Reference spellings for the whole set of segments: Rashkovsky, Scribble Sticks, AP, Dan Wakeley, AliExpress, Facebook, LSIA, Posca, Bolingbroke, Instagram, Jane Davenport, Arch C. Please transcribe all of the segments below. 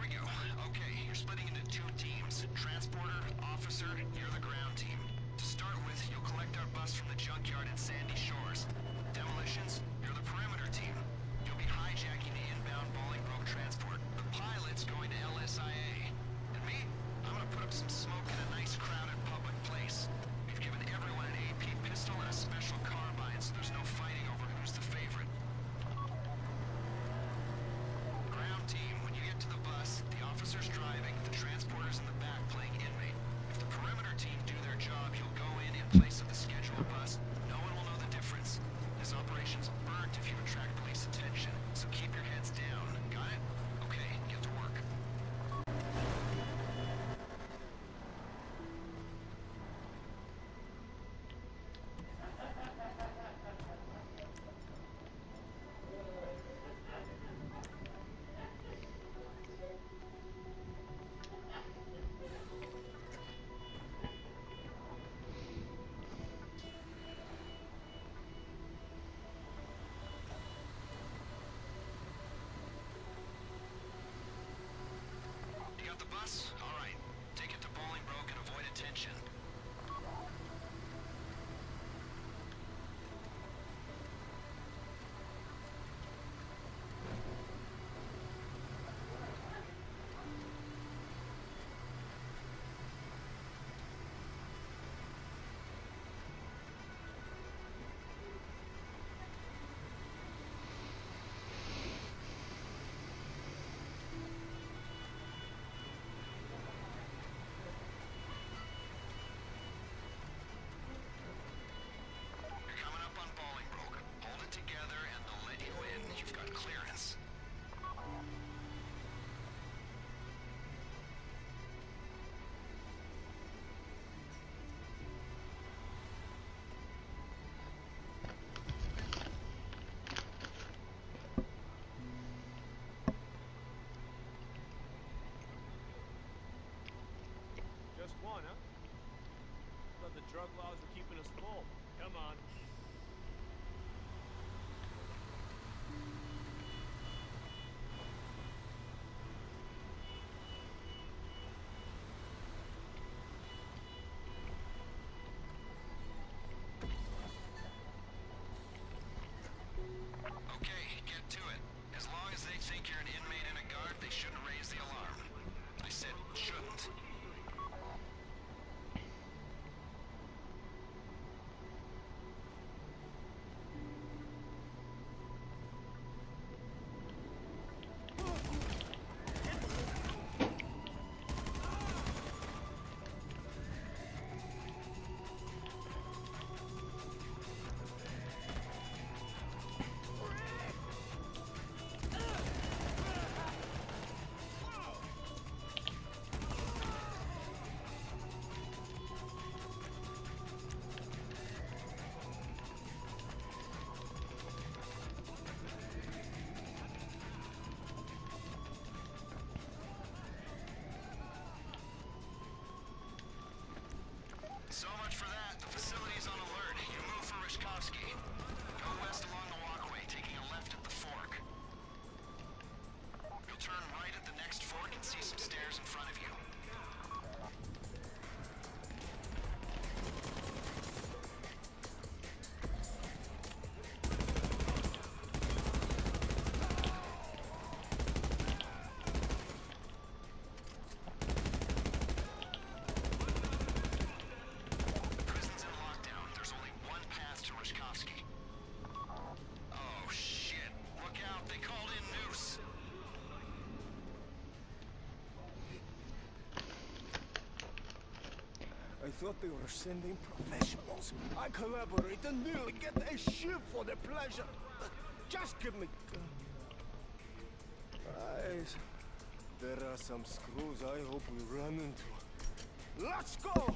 here we go. Okay, you're splitting into two teams. Transporter, officer, you're the ground team. To start with, you'll collect our bus from the junkyard at Sandy Shores. Demolitions, you're the perimeter team. You'll be hijacking the inbound Bolingbroke transport. The pilot's going to LSIA. And me, I'm gonna put up some smoke in a nice crowded public place. We've given everyone an AP pistol and a special carbine, so there's no fighting over who's the favorite. Ground team, when you get to the bus, the officer's driving, the transporter's in the back playing inmate. If the perimeter team do their job, you'll go in place of the scheduled bus. No one will know the difference. This operation's burnt if you attract police attention, so keep your heads down. Got it? Okay, get to work. The bus? All right. Take it to Bolingbroke and avoid attention. Together and they'll let you in. You've got clearance. Just one, huh? Thought the drug laws were keeping us full. Come on. To it. As long as they think you're an inmate and a guard, they shouldn't raise the alarm. I said shouldn't. So much for that. The facility's on alert. You move for Rashkovsky. Go west along the walkway, taking a left at the fork. You'll turn right at the next fork and see some stairs in front of you. I thought they were sending professionals. I collaborate and nearly get a ship for the pleasure. Just give me guys. There are some screws I hope we run into. Let's go!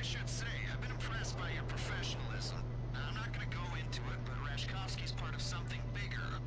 I should say, I've been impressed by your professionalism. Now, I'm not going to go into it, but Rashkovsky's part of something bigger.